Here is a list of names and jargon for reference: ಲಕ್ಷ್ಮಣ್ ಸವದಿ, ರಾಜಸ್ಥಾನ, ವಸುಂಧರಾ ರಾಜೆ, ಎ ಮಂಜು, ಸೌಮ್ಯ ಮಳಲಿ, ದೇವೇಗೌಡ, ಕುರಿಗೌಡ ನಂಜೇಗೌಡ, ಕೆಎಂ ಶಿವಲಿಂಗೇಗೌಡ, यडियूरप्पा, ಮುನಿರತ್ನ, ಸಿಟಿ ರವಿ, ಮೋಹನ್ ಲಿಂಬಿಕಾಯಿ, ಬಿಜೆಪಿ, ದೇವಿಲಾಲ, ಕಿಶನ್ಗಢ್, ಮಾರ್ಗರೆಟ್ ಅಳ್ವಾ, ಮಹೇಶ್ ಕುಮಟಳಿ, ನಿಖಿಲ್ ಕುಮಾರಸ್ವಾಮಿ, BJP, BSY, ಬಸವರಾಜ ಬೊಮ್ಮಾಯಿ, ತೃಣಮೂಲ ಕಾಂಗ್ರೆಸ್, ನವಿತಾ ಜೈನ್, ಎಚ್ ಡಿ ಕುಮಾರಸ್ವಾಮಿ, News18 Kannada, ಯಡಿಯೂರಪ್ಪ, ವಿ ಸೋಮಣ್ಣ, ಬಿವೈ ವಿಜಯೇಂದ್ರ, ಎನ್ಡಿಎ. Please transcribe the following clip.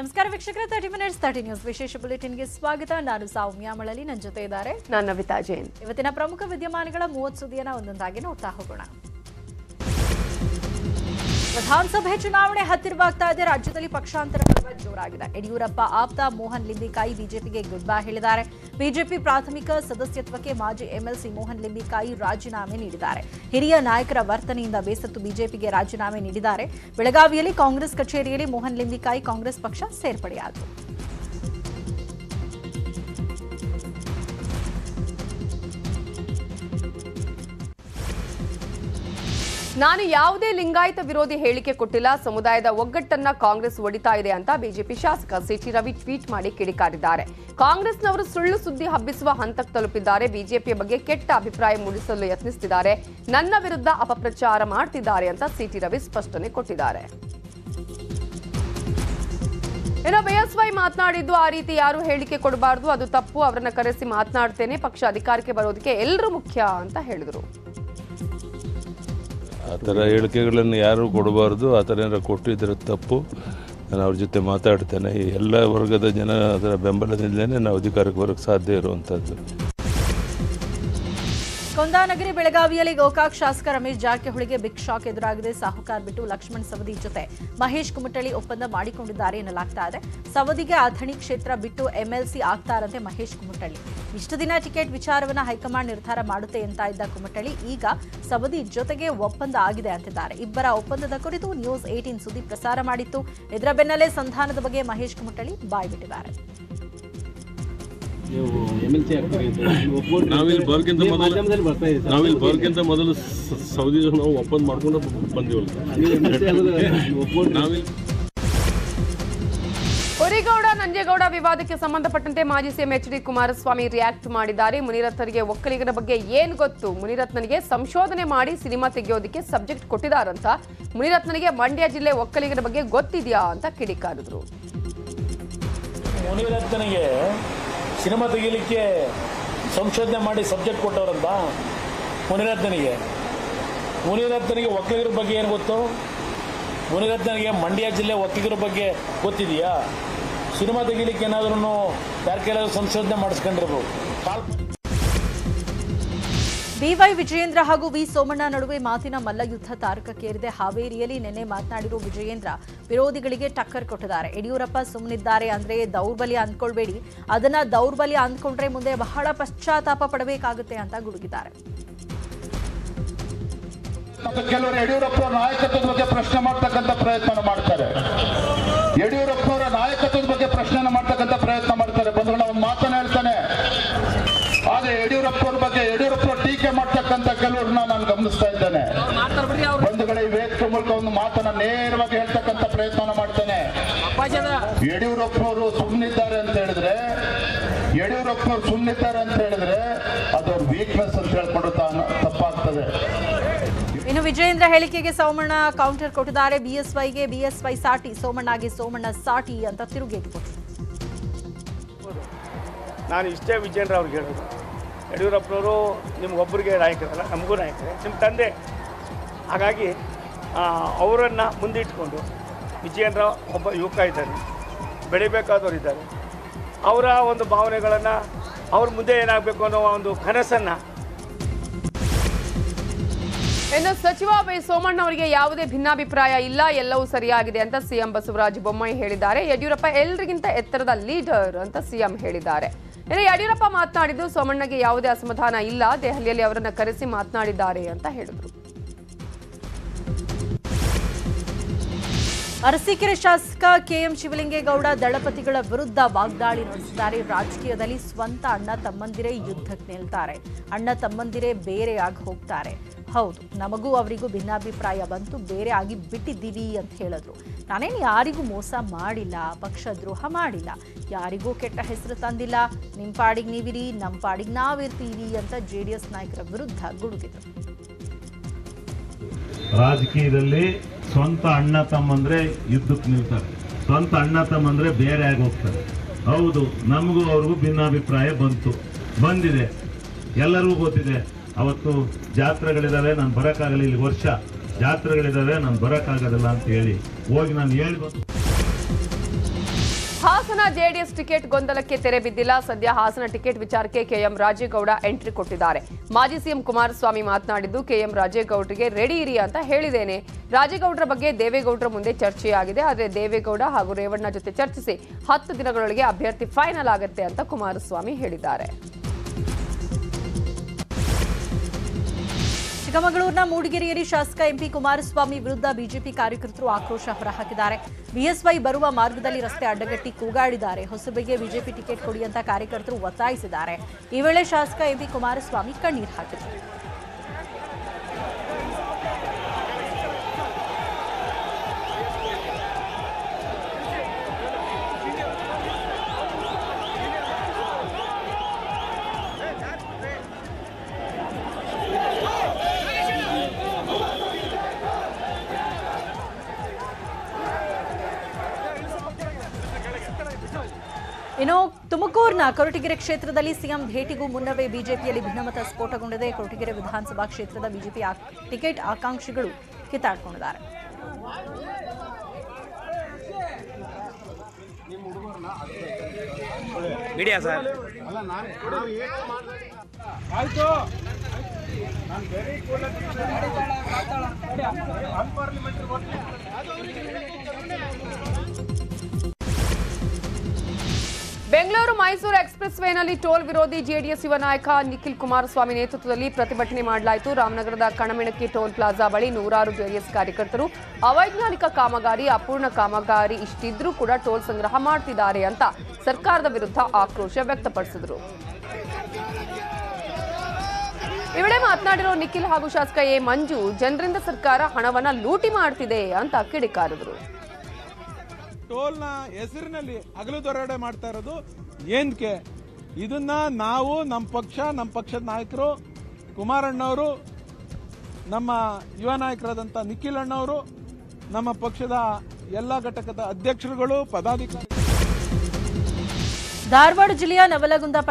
ನಮಸ್ಕಾರ ವೀಕ್ಷಕರೇ 30 minutes 30 news ವಿಶೇಷ ಬುಲೆಟಿನ್ ಗೆ ಸ್ವಾಗತ ನಾನು ಸೌಮ್ಯ ಮಳಲಿ ನನ್ನ ಜೊತೆ ಇದ್ದಾರೆ ನಾನು ನವಿತಾ ಜೈನ್ ಇವತ್ತಿನ ಪ್ರಮುಖ ವಿದ್ಯಮಾನಗಳ 30 ಸುದ್ದಿಯನ್ನು ಒಂದೊಂದಾಗಿ ನೋಡ್ತಾ ಹೋಗೋಣ ವಿಧಾನಸಭೆ ಚುನಾವಣೆ ಹತ್ತಿರವಾಗ್ತಾ ಇದೆ ರಾಜ್ಯದಲ್ಲಿ ಪಕ್ಷಾಂತರ ಪರ್ವ ಜೋರಾಗಿದೆ ಯಡಿಯೂರಪ್ಪ ಆಪ್ತ ಮೋಹನ್ ಲಿಂಬಿಕಾಯಿ ಬಿಜೆಪಿಗೆ ಗುಡ್ ಬೈ ಹೇಳಿದ್ದಾರೆ ಬಿಜೆಪಿ ಪ್ರಾಥಮಿಕ ಸದಸ್ಯತ್ವಕ್ಕೆ ಮಾಜಿ ಎಂಎಲ್ಸಿ ಮೋಹನ್ ಲಿಂಬಿಕಾಯಿ ರಾಜೀನಾಮೆ ನೀಡಿದ್ದಾರೆ ಹಿರಿಯ ನಾಯಕರ ವರ್ತನೆಯಿಂದ ಬೇಸತ್ತು ಬಿಜೆಪಿಗೆ ರಾಜೀನಾಮೆ ನೀಡಿದ್ದಾರೆ ಬೆಳಗಾವಿಯಲ್ಲಿ ಕಾಂಗ್ರೆಸ್ ಕಚೇರಿಯಲ್ಲಿ ಮೋಹನ್ ಲಿಂಬಿಕಾಯಿ ಕಾಂಗ್ರೆಸ್ ಪಕ್ಷ ಸೇರ್ಪಡೆಯಾದರು ನಾನು ಯಾವುದೇ ಲಿಂಗಾಯತ ವಿರೋಧಿ ಹೇಳಿಕೆ ಕೊಟ್ಟಿಲ್ಲ ಸಮುದಾಯದ ಒಗ್ಗಟ್ಟನ್ನ ಕಾಂಗ್ರೆಸ್ ಒಡಿತಾ ಇದೆ ಅಂತ ಬಿಜೆಪಿ ಶಾಸಕ ಸಿಟಿ ರವಿ ಟ್ವೀಟ್ ಮಾಡಿ ಕಿಡಿಕಾರಿದ್ದಾರೆ ಕಾಂಗ್ರೆಸ್ನವರು ಸುಳ್ಳು ಸುದ್ದಿ ಹಬ್ಬಿಸುವ ಹಂತಕ್ಕೆ ತಲುಪಿದ್ದಾರೆ ಬಿಜೆಪಿ ಬಗ್ಗೆ ಕೆಟ್ಟ ಅಭಿಪ್ರಾಯ ಮೂಡಿಸಲು ಯತ್ನಿಸುತ್ತಿದ್ದಾರೆ ನನ್ನ ವಿರುದ್ಧ ಅಪಪ್ರಚಾರ ಮಾಡುತ್ತಿದ್ದಾರೆ ಅಂತ ಸಿಟಿ ರವಿ ಸ್ಪಷ್ಟನೆ ಕೊಟ್ಟಿದ್ದಾರೆ ಇನ್ನು ಬಿಎಸ್ವೈ ಮಾತನಾಡಿದ್ದು ಆ ರೀತಿ ಯಾರು ಹೇಳಿಕೆ ಕೊಡಬಾರದು ಅದು ತಪ್ಪು ಅವರನ್ನ ಕರೆಸಿ ಮಾತನಾಡ್ತೇನೆ ಪಕ್ಷ ಅಧಿಕಾರಕ್ಕೆ ಬರೋದಕ್ಕೆ ಎಲ್ಲರೂ ಮುಖ್ಯ ಅಂತ ಹೇಳಿದರು ಆ ಥರ ಹೇಳಿಕೆಗಳನ್ನು ಯಾರೂ ಕೊಡಬಾರ್ದು ಆ ಥರ ಏನಾರು ಕೊಟ್ಟಿದ್ರೆ ತಪ್ಪು ನಾನು ಅವ್ರ ಜೊತೆ ಮಾತಾಡ್ತೇನೆ ಎಲ್ಲ ವರ್ಗದ ಜನ ಅದರ ಬೆಂಬಲದಿಂದಲೇ ನಾವು ಅಧಿಕಾರಕ್ಕೆ ಬರೋಕ್ಕೆ ಸಾಧ್ಯ ಇರುವಂಥದ್ದು ಕೊಂದಾನಗರಿ ಬೆಳಗಾವಿಯಲ್ಲಿ ಗೋಕಾಕ್ ಶಾಸಕ ರಮೇಶ್ ಜಾರಕಿಹೊಳಿಗೆ ಬಿಗ್ ಶಾಕ್ ಎದುರಾಗಿದೆ ಸಾಹುಕಾರ್ ಬಿಟ್ಟು ಲಕ್ಷ್ಮಣ್ ಸವದಿ ಜೊತೆ ಮಹೇಶ್ ಕುಮಟಳಿ ಒಪ್ಪಂದ ಮಾಡಿಕೊಂಡಿದ್ದಾರೆ ಎನ್ನಲಾಗ್ತಾ ಇದೆ ಸವದಿಗೆ ಅಥಣಿ ಕ್ಷೇತ್ರ ಬಿಟ್ಟು ಎಂಎಲ್ಸಿ ಆಗ್ತಾರಂತೆ ಮಹೇಶ್ ಕುಮಟಳಿ ಇಷ್ಟು ದಿನ ಟಿಕೆಟ್ ವಿಚಾರವನ್ನು ಹೈಕಮಾಂಡ್ ನಿರ್ಧಾರ ಮಾಡುತ್ತೆ ಅಂತ ಇದ್ದ ಕುಮಟಳಿ ಈಗ ಸವದಿ ಜೊತೆಗೆ ಒಪ್ಪಂದ ಆಗಿದೆ ಅಂತಿದ್ದಾರೆ ಇಬ್ಬರ ಒಪ್ಪಂದದ ಕುರಿತು ನ್ಯೂಸ್ 18 ಸುದ್ದಿ ಪ್ರಸಾರ ಮಾಡಿತ್ತು ಇದರ ಬೆನ್ನಲ್ಲೇ ಸಂಧಾನದ ಬಗ್ಗೆ ಮಹೇಶ್ ಕುಮಟಳಿ ಬಾಯ್ಬಿಟ್ಟಿದ್ದಾರೆ ನಾವಿಲ್ಲಿ ಬರ್ಕಿಂತ ಮೊದಲು ಸೌದಿ ನಾವು ಒಪ್ಪಂದ ಮಾಡ್ಕೊಂಡು ಬಂದಿವಲ್ಲ ಕುರಿಗೌಡ ನಂಜೇಗೌಡ ವಿವಾದಕ್ಕೆ ಸಂಬಂಧಪಟ್ಟಂತೆ ಮಾಜಿ CM ಎಚ್ ಡಿ ಕುಮಾರಸ್ವಾಮಿ react ಮಾಡಿದ್ದಾರೆ ಮುನಿರತ್ನರಿಗೆ ಒಕ್ಕಲಿಗರ ಬಗ್ಗೆ ಏನು ಗೊತ್ತು ಮುನಿರತ್ನನಿಗೆ ಸಂಶೋಧನೆ ಮಾಡಿ ಸಿನಿಮಾ ತೆಗೆಯೋದಕ್ಕೆ ಸಬ್ಜೆಕ್ಟ್ ಕೊಟ್ಟಿದ್ದಾರಂತ ಮುನಿರತ್ನನಿಗೆ ಮಂಡ್ಯ ಜಿಲ್ಲೆ ಒಕ್ಕಲಿಗರ ಬಗ್ಗೆ ಗೊತ್ತಿದೆಯಾ ಅಂತ ಕಿಡಿಕಾರಿದ್ರು ಮುನಿರತ್ನನಿಗೆ ಸಿನಿಮಾ ತೆಗೀಲಿಕ್ಕೆ ಸಂಶೋಧನೆ ಮಾಡಿ ಸಬ್ಜೆಕ್ಟ್ ಕೊಟ್ಟವರಂತ ಮುನಿರತ್ನನಿಗೆ ಒಕ್ಕಲಿಗರ ಬಗ್ಗೆ ಏನು ಗೊತ್ತು ಮುನಿರತ್ನನಿಗೆ ಮಂಡ್ಯ ಜಿಲ್ಲೆ ಒಕ್ಕಲಿಗರ ಬಗ್ಗೆ ಗೊತ್ತಿದೆಯಾ ಸಿನಿಮಾ ತೆಗೀಲಿಕ್ಕೆ ಏನಾದ್ರೂ ಯಾರು ಕೆಲವರು ಸಂಶೋಧನೆ ಮಾಡಿಸ್ಕೊಂಡಿರ್ಬೋದು ಬಿವೈ ವಿಜಯೇಂದ್ರ ಹಾಗೂ ವಿ ಸೋಮಣ್ಣ ನಡುವೆ ಮಾತಿನ ಮಲ್ಲಯುದ್ಧ ತಾರಕಕ್ಕೇರಿದೆ ಹಾವೇರಿಯಲ್ಲಿ ನಿನ್ನೆ ಮಾತನಾಡಿರುವ ವಿಜಯೇಂದ್ರ ವಿರೋಧಿಗಳಿಗೆ ಟಕ್ಕರ್ ಕೊಟ್ಟಿದ್ದಾರೆ ಯಡಿಯೂರಪ್ಪ ಸುಮ್ಮನಿದ್ದಾರೆ ಅಂದ್ರೆ ದೌರ್ಬಲ್ಯ ಅಂದ್ಕೊಳ್ಬೇಡಿ ಅದನ್ನ ದೌರ್ಬಲ್ಯ ಅಂದ್ಕೊಂಡ್ರೆ ಮುಂದೆ ಬಹಳ ಪಶ್ಚಾತ್ತಾಪ ಪಡಬೇಕಾಗುತ್ತೆ ಅಂತ ಗುಡುಗಿದ್ದಾರೆ ಕೆಲವರು ಯಡಿಯೂರಪ್ಪ ನಾಯಕತ್ವದ ಬಗ್ಗೆ ಪ್ರಶ್ನೆ ಮಾಡ್ತಕ್ಕಂಥ ಪ್ರಯತ್ನ ಮಾಡ್ತಾರೆ ಯಡಿಯೂರಪ್ಪ ಅವರ ನಾಯಕತ್ವದ ಬಗ್ಗೆ ಪ್ರಶ್ನೆ ಮಾಡ್ತಕ್ಕಂಥ ಪ್ರಯತ್ನ ಮಾಡ್ತಾರೆ ಬಂಧುಗಳ ಒಂದು ಮಾತನ್ನ ಹೇಳ್ತಾನೆ ಆದ್ರೆ ಯಡಿಯೂರಪ್ಪ ಅವ್ರ ಬಗ್ಗೆ ಯಡಿಯೂರಪ್ಪ ಟೀಕೆ ಮಾಡ್ತಕ್ಕಂಥ ಕೆಲವ್ರನ್ನ ನಾನು ಗಮನಿಸ್ತಾ ಇದ್ದೇನೆ ಒಂದು ಕಡೆ ವೇದಿಕೆ ಮೂಲಕ ಒಂದು ಮಾತನ್ನ ನೇರವಾಗಿ ಹೇಳ್ತಕ್ಕಂಥ ಪ್ರಯತ್ನ ಮಾಡ್ತೇನೆ ಯಡಿಯೂರಪ್ಪ ಅವರು ಸುಮ್ಮನಿದ್ದಾರೆ ಅಂತ ಹೇಳಿದ್ರೆ ಯಡಿಯೂರಪ್ಪ ಅವರು ಸುಮ್ಮನಿದ್ದಾರೆ ಅಂತ ಹೇಳಿದ್ರೆ ಅದು ಅವ್ರ ವೀಕ್ನೆಸ್ ಅಂತ ಹೇಳ್ಕೊಂಡು ತಪ್ಪಾಗ್ತದೆ ಇನ್ನು ವಿಜಯೇಂದ್ರ ಹೇಳಿಕೆಗೆ ಸೋಮಣ್ಣ ಕೌಂಟರ್ ಕೊಟ್ಟಿದ್ದಾರೆ ಬಿಎಸ್ವೈಗೆ ಬಿಎಸ್ವೈ ಸಾಟಿ ಸೋಮಣ್ಣಗೆ ಸೋಮಣ್ಣ ಸಾಟಿ ಅಂತ ತಿರುಗೇಟು ಕೊಟ್ಟಿದ್ದಾರೆ ನಾನು ಇಷ್ಟೇ ವಿಜಯೇಂದ್ರ ಅವ್ರಿಗೆ ಹೇಳಿದ್ರು ಯಡಿಯೂರಪ್ಪನವರು ನಿಮ್ಗೊಬ್ಬರಿಗೆ ನಾಯಕರಲ್ಲ ನಮಗೂ ನಾಯಕರೇ ನಿಮ್ಮ ತಂದೆ ಹಾಗಾಗಿ ಅವರನ್ನು ಮುಂದಿಟ್ಕೊಂಡು ವಿಜಯೇಂದ್ರ ಒಬ್ಬ ಯುವಕ ಇದ್ದಾರೆ ಬೆಳಿಬೇಕಾದವರು ಇದ್ದಾರೆ ಅವರ ಒಂದು ಭಾವನೆಗಳನ್ನು ಅವ್ರ ಮುಂದೆ ಏನಾಗಬೇಕು ಅನ್ನೋ ಒಂದು ಕನಸನ್ನು ಇನ್ನು ಸಚಿವ ವೈ ಸೋಮಣ್ಣ ಅವರಿಗೆ ಯಾವುದೇ ಭಿನ್ನಾಭಿಪ್ರಾಯ ಇಲ್ಲ ಎಲ್ಲವೂ ಸರಿಯಾಗಿದೆ ಅಂತ ಸಿಎಂ ಬಸವರಾಜ ಬೊಮ್ಮಾಯಿ ಹೇಳಿದ್ದಾರೆ ಯಡಿಯೂರಪ್ಪ ಎಲ್ಲರಿಗಿಂತ ಎತ್ತರದ ಲೀಡರ್ ಅಂತ ಸಿಎಂ ಹೇಳಿದ್ದಾರೆ ಇನ್ನು ಯಡಿಯೂರಪ್ಪ ಮಾತನಾಡಿದ್ದು ಸೋಮಣ್ಣಗೆ ಯಾವುದೇ ಅಸಮಾಧಾನ ಇಲ್ಲ ದೆಹಲಿಯಲ್ಲಿ ಅವರನ್ನು ಕರೆಸಿ ಮಾತನಾಡಿದ್ದಾರೆ ಅಂತ ಹೇಳಿದರು ಅರಸೀಕೆರೆ ಶಾಸಕ ಕೆಎಂ ಶಿವಲಿಂಗೇಗೌಡ ದಳಪತಿಗಳ ವಿರುದ್ಧ ವಾಗ್ದಾಳಿ ನಡೆಸಿದ್ದಾರೆ ರಾಜಕೀಯದಲ್ಲಿ ಸ್ವಂತ ಅಣ್ಣ ತಮ್ಮಂದಿರೇ ಯುದ್ಧಕ್ಕೆ ನಿಲ್ತಾರೆ ಅಣ್ಣ ತಮ್ಮಂದಿರೇ ಬೇರೆಯಾಗಿ ಹೋಗ್ತಾರೆ ಹೌದು ನಮಗೂ ಅವರಿಗೂ ಭಿನ್ನಾಭಿಪ್ರಾಯ ಬಂತು ಬೇರೆ ಆಗಿ ಬಿಟ್ಟಿದ್ದೀವಿ ಅಂತ ಹೇಳಿದ್ರು ನಾನೇನು ಯಾರಿಗೂ ಮೋಸ ಮಾಡಿಲ್ಲ ಪಕ್ಷ ದ್ರೋಹ ಮಾಡಿಲ್ಲ ಯಾರಿಗೂ ಕೆಟ್ಟ ಹೆಸರು ತಂದಿಲ್ಲ ನಿಮ್ಮ ಪಾಡಿಗೆ ನೀವಿರಿ ನಮ್ಮ ಪಾಡಿಗೆ ನಾವಿರ್ತೀವಿ ಅಂತ ಜೆಡಿಎಸ್ ನಾಯಕರ ವಿರುದ್ಧ ಗುಡುಗಿದ್ರು ರಾಜಕೀಯದಲ್ಲಿ ಸ್ವಂತ ಅಣ್ಣ ತಮ್ಮಂದ್ರೆ ಯುದ್ಧಕ್ಕೆ ನಿಲ್ತಾರೆ ಸ್ವಂತ ಅಣ್ಣ ತಮ್ಮಂದ್ರೆ ಬೇರೆ ಆಗಿ ಹೋಗ್ತಾರೆ ಹೌದು ನಮಗೂ ಅವ್ರಿಗೂ ಭಿನ್ನಾಭಿಪ್ರಾಯ ಬಂತು ಬಂದಿದೆ ಎಲ್ಲರಿಗೂ ಗೊತ್ತಿದೆ ಅವತ್ತು ಜಾತ್ರೆಗಳಿದ್ದಾವೆ ನಾನು ಬರೋಕ್ಕಾಗಲಿಲ್ಲ ಇಲ್ಲಿ ವರ್ಷ ಜಾತ್ರೆಗಳಿದ್ದಾವೆ ನಾನು ಬರೋಕ್ಕಾಗೋದಿಲ್ಲ ಅಂತ ಹೇಳಿ ಹೋಗಿ ನಾನು ಹೇಳ್ಬೋದು ಹಾಸನ ಜೆಡಿಎಸ್ ಟಿಕೆಟ್ ಗೊಂದಲಕ್ಕೆ ತೆರೆ ಬಿದ್ದಿಲ್ಲ. ಸದ್ಯ ಹಾಸನ ಟಿಕೆಟ್ ವಿಚಾರಕ್ಕೆ ಕೆಎಂ ರಾಜೇಗೌಡ ಎಂಟ್ರಿ ಕೊಟ್ಟಿದ್ದಾರೆ. ಮಾಜಿ ಸಿಎಂ ಕುಮಾರಸ್ವಾಮಿ ಮಾತನಾಡಿದ್ದು, ಕೆಎಂ ರಾಜೇಗೌಡರಿಗೆ ರೆಡಿ ಇರಿ ಅಂತ ಹೇಳಿದ್ದೇನೆ. ರಾಜೇಗೌಡರ ಬಗ್ಗೆ ದೇವೇಗೌಡರ ಮುಂದೆ ಚರ್ಚೆಯಾಗಿದೆ, ಆದರೆ ದೇವೇಗೌಡ ಹಾಗೂ ರೇವಣ್ಣ ಜೊತೆ ಚರ್ಚಿಸಿ 10 ದಿನಗಳೊಳಗೆ ಅಭ್ಯರ್ಥಿ ಫೈನಲ್ ಆಗುತ್ತೆ ಅಂತ ಕುಮಾರಸ್ವಾಮಿ ಹೇಳಿದ್ದಾರೆ. ಚಿಕ್ಕಮಗಳೂರಿನ ಮೂಡಿಗೆರೆಯಲ್ಲಿ ಶಾಸಕ ಎಂಪಿ ಕುಮಾರಸ್ವಾಮಿ ವಿರುದ್ಧ ಬಿಜೆಪಿ ಕಾರ್ಯಕರ್ತರು ಆಕ್ರೋಶ ಹೊರಹಾಕಿದ್ದಾರೆ. ಬಿಎಸ್ವೈ ಬರುವ ಮಾರ್ಗದಲ್ಲಿ ರಸ್ತೆ ಅಡ್ಡಗಟ್ಟಿ ಕೂಗಾಡಿದ್ದಾರೆ. ಹೊಸಬರಿಗೆ ಬಿಜೆಪಿ ಟಿಕೆಟ್ ಕೊಡಿ ಅಂತ ಕಾರ್ಯಕರ್ತರು ಒತ್ತಾಯಿಸಿದ್ದಾರೆ. ಈ ವೇಳೆ ಶಾಸಕ ಎಂಪಿ ಕುಮಾರಸ್ವಾಮಿ ಕಣ್ಣೀರು ಹಾಕಿದರು. ಇನ್ನು ತುಮಕೂರಿನ ಕೊರಟಗೆರೆ ಕ್ಷೇತ್ರದಲ್ಲಿ ಸಿಎಂ ಭೇಟಿಗೂ ಮುನ್ನವೇ ಬಿಜೆಪಿಯಲ್ಲಿ ಭಿನ್ನಮತ ಸ್ಫೋಟಗೊಂಡಿದೆ. ಕೊರಟಗೆರೆ ವಿಧಾನಸಭಾ ಕ್ಷೇತ್ರದ ಬಿಜೆಪಿ ಟಿಕೆಟ್ ಆಕಾಂಕ್ಷಿಗಳು ಕಿತ್ತಾಡಿಕೊಂಡಿದ್ದಾರೆ. ಬೆಂಗಳೂರು ಮೈಸೂರು ಎಕ್ಸ್ಪ್ರೆಸ್ ವೇನಲ್ಲಿ ಟೋಲ್ ವಿರೋಧಿ ಜೆಡಿಎಸ್ ಯುವ ನಾಯಕ ನಿಖಿಲ್ ಕುಮಾರಸ್ವಾಮಿ ನೇತೃತ್ವದಲ್ಲಿ ಪ್ರತಿಭಟನೆ ಮಾಡಲಾಯಿತು. ರಾಮನಗರದ ಕಣಮಿಣಕಿ ಟೋಲ್ ಪ್ಲಾಜಾ ಬಳಿ ನೂರಾರು ಜೆಡಿಎಸ್ ಕಾರ್ಯಕರ್ತರು ಅವೈಜ್ಞಾನಿಕ ಕಾಮಗಾರಿ, ಅಪೂರ್ಣ ಕಾಮಗಾರಿ ಇಷ್ಟಿದ್ರೂ ಕೂಡ ಟೋಲ್ ಸಂಗ್ರಹ ಮಾಡ್ತಿದ್ದಾರೆ ಅಂತ ಸರ್ಕಾರದ ವಿರುದ್ಧ ಆಕ್ರೋಶ ವ್ಯಕ್ತಪಡಿಸಿದರು. ಈ ವೇಳೆ ಮಾತನಾಡಿರೋ ನಿಖಿಲ್ ಹಾಗೂ ಶಾಸಕ ಎ ಮಂಜು ಜನರಿಂದ ಸರ್ಕಾರ ಹಣವನ್ನ ಲೂಟಿ ಮಾಡ್ತಿದೆ ಅಂತ ಕಿಡಿಕಾರಿದರು. ಟೋಲ್ನ ಹೆಸರಿನಲ್ಲಿ ಹಗಲು ದೊರಡೆ ಮಾಡ್ತಾ ಇರೋದು ಏನಕ್ಕೆ? ಇದನ್ನ ನಾವು ನಮ್ಮ ಪಕ್ಷದ ನಾಯಕರು ಕುಮಾರಣ್ಣವರು, ನಮ್ಮ ಯುವ ನಾಯಕರಾದಂಥ ನಿಖಿಲ್ ಅಣ್ಣವರು, ನಮ್ಮ ಪಕ್ಷದ ಎಲ್ಲ ಘಟಕದ ಅಧ್ಯಕ್ಷರುಗಳು, ಪದಾಧಿಕಾರಿ ಧಾರವಾಡ ಜಿಲ್ಲೆಯ ನವಲಗುಂದ